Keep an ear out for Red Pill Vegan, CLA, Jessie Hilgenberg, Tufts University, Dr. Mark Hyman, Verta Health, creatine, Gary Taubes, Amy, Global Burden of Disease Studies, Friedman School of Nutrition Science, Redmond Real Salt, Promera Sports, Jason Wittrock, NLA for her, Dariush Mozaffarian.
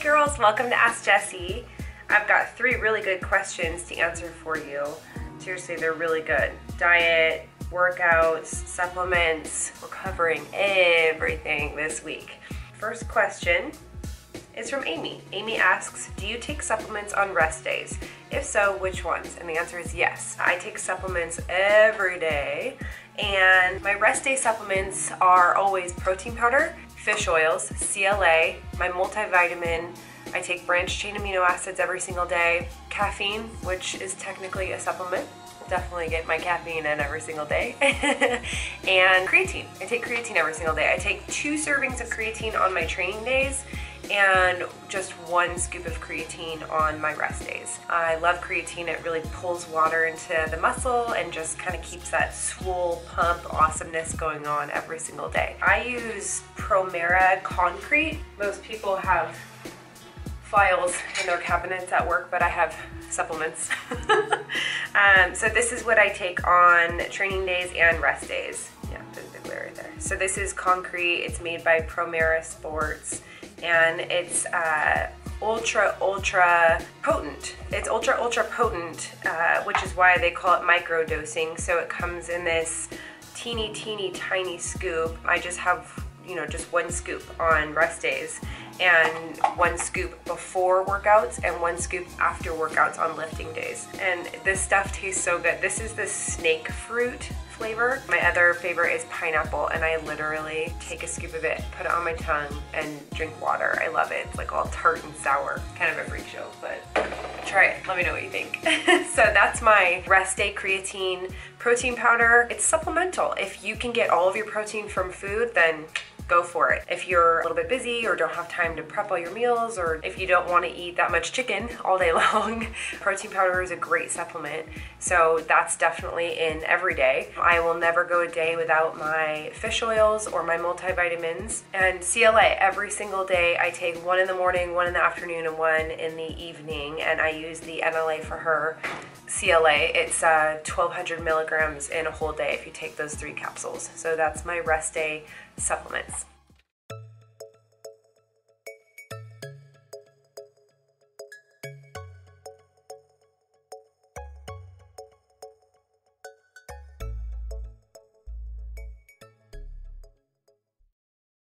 Hey girls, welcome to Ask Jessie. I've got three really good questions to answer for you. Seriously, they're really good. Diet, workouts, supplements, we're covering everything this week. First question is from Amy. Amy asks, do you take supplements on rest days? If so, which ones? And the answer is yes. I take supplements every day, and my rest day supplements are always protein powder, fish oils, CLA, my multivitamin, I take branched chain amino acids every single day, caffeine, which is technically a supplement, definitely get my caffeine in every single day, and creatine. I take creatine every single day. I take 2 servings of creatine on my training days and just 1 scoop of creatine on my rest days. I love creatine. It really pulls water into the muscle and just kind of keeps that swole pump awesomeness going on every single day. I use Promera CON-CRญี. Most people have files in their cabinets at work, but I have supplements. So this is what I take on training days and rest days. Yeah, there's a big way right there. So this is CON-CRญี. It's made by Promera Sports, and it's ultra potent. It's ultra potent, which is why they call it micro dosing. So it comes in this teeny tiny scoop. I just have, you know, just 1 scoop on rest days and 1 scoop before workouts and 1 scoop after workouts on lifting days. And this stuff tastes so good. This is the snake fruit flavor. My other favorite is pineapple, and I literally take a scoop of it, put it on my tongue, and drink water. I love it. It's like all tart and sour. Kind of a freak show, but try it. Let me know what you think. So that's my rest day creatine protein powder. It's supplemental. If you can get all of your protein from food, then go for it. If you're a little bit busy or don't have time to prep all your meals, or if you don't want to eat that much chicken all day long, protein powder is a great supplement. So that's definitely in every day. I will never go a day without my fish oils or my multivitamins. And CLA, every single day I take 1 in the morning, 1 in the afternoon, and 1 in the evening. And I use the NLA for her CLA. It's 1200 milligrams in a whole day if you take those 3 capsules. So that's my rest day supplements.